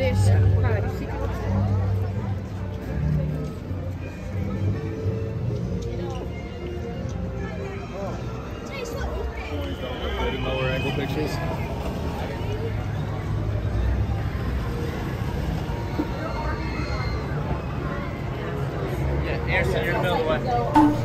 deixa. Para, fica você. Lower angle pictures. Yeah, Anderson, you're in the middle of the way.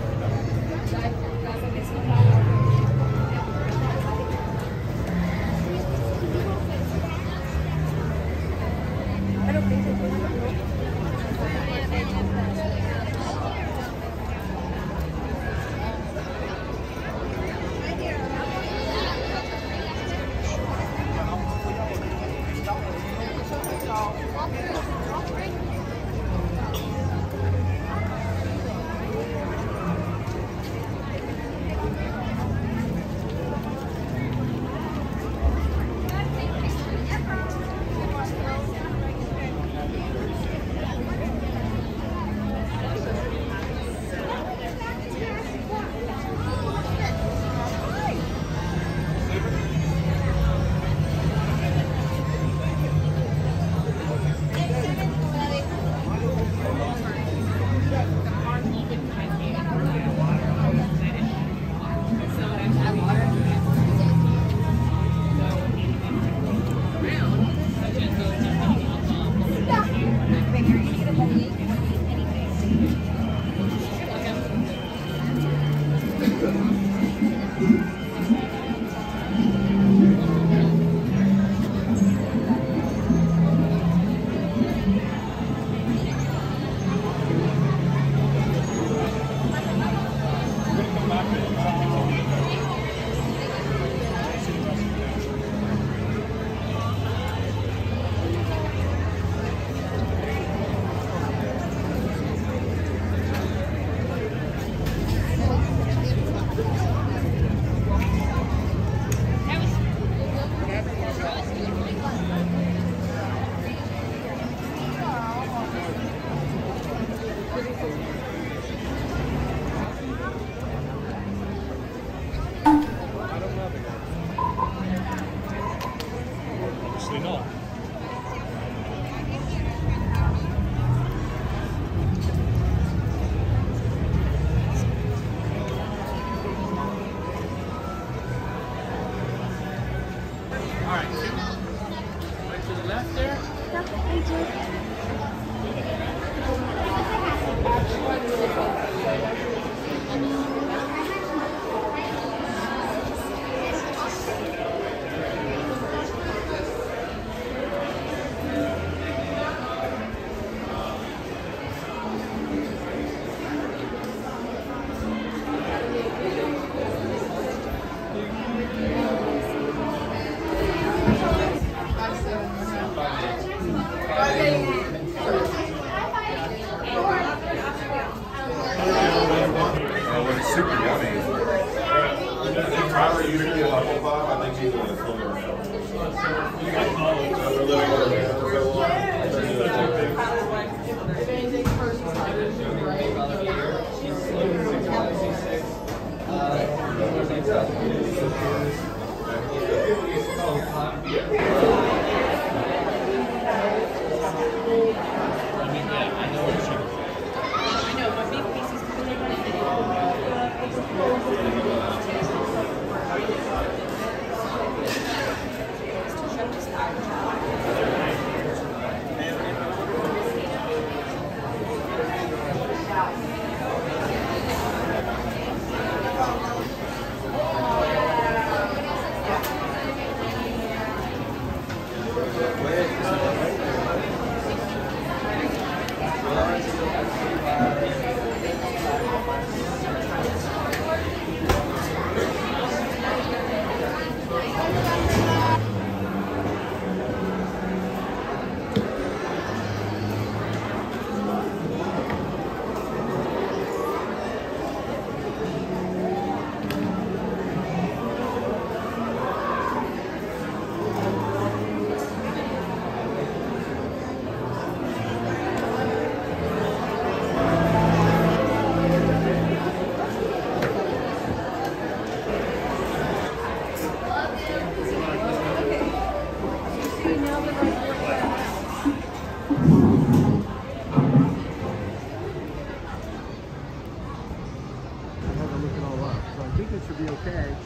eggs.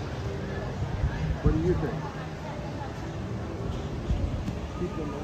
What do you think? Keep them up.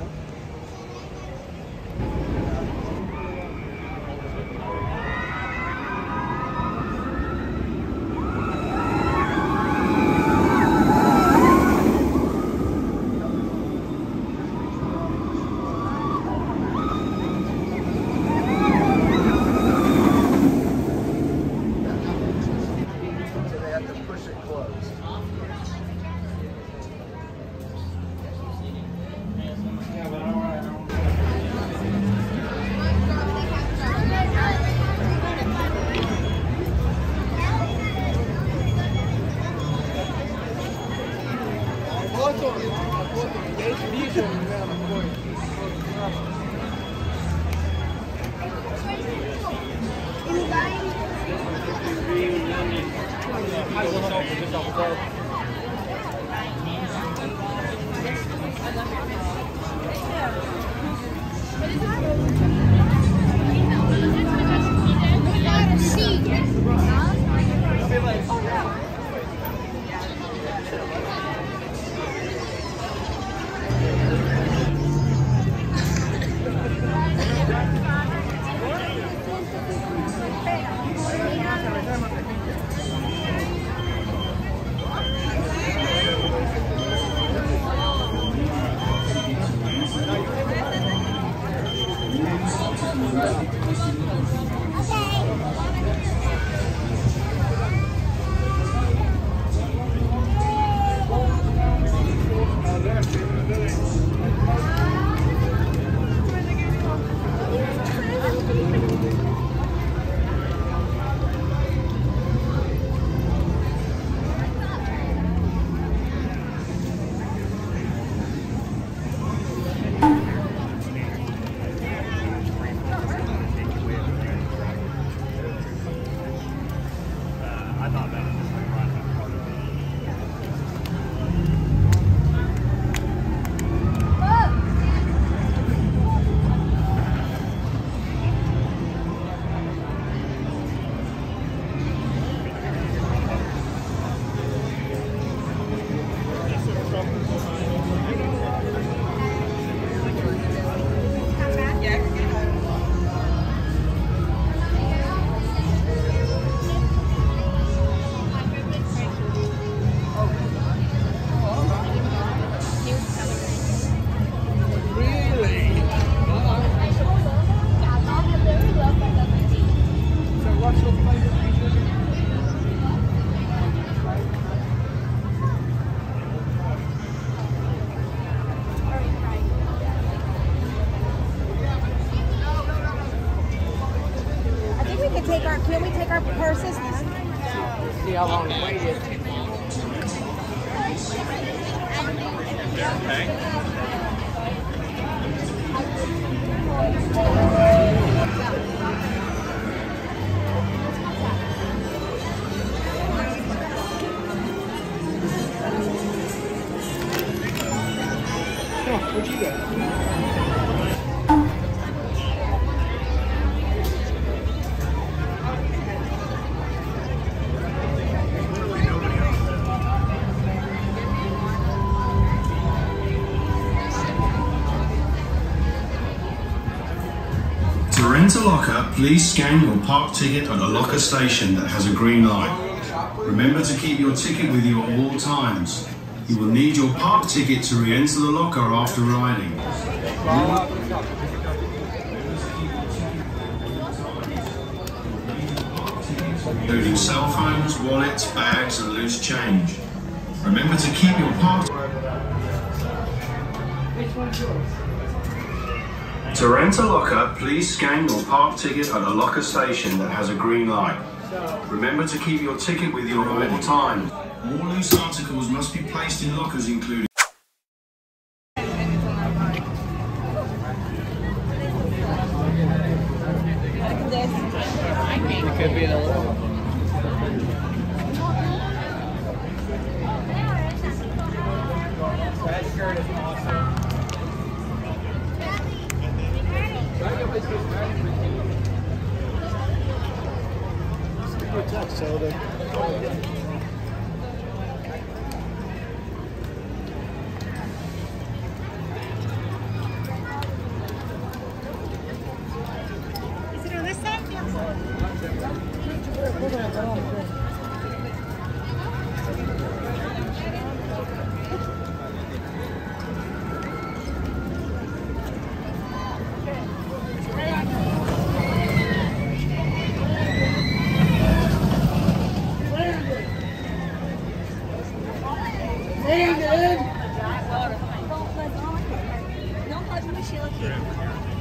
To locker, please scan your park ticket at a locker station that has a green light. Remember to keep your ticket with you at all times. You will need your park ticket to re-enter the locker after riding. Including cell phones, wallets, bags and loose change. Remember to keep your park ticket. To rent a locker, please scan your park ticket at a locker station that has a green light. Remember to keep your ticket with you at all times. All loose articles must be placed in lockers, including Hey, dude! Don't touch me, she looks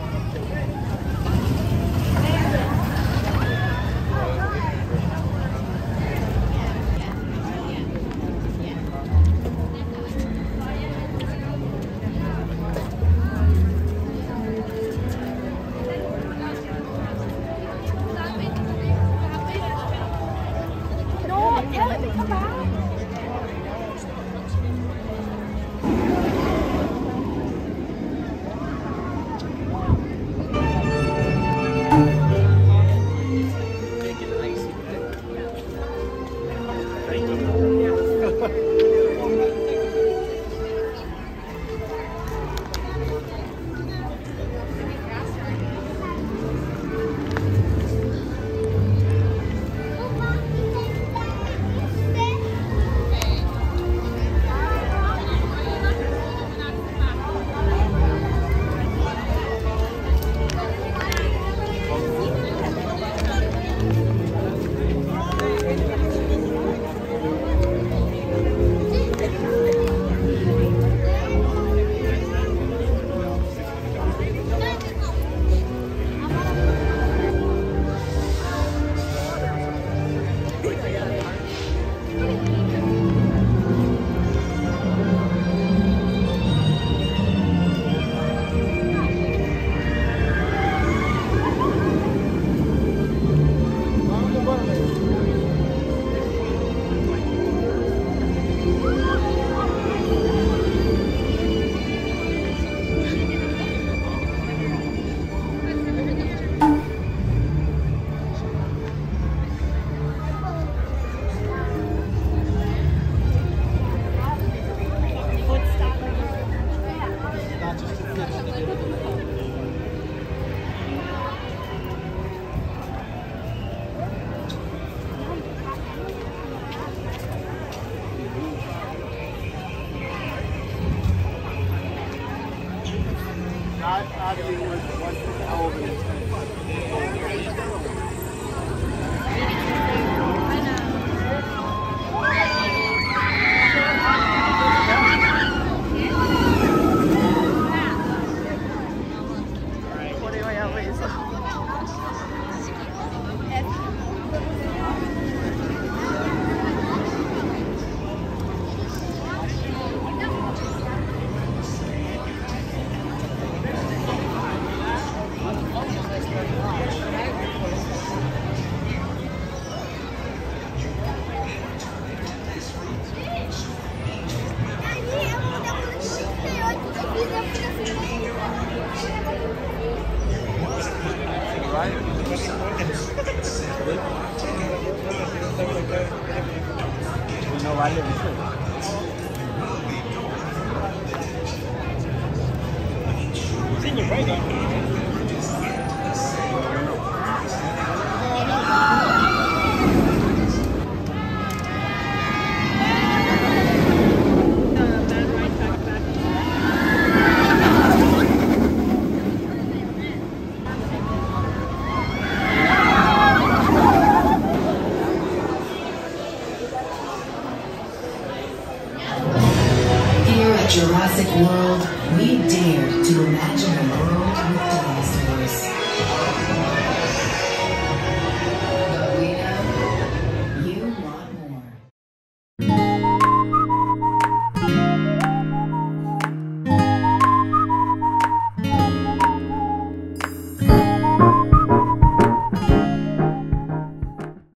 Jurassic World, we dare to imagine a world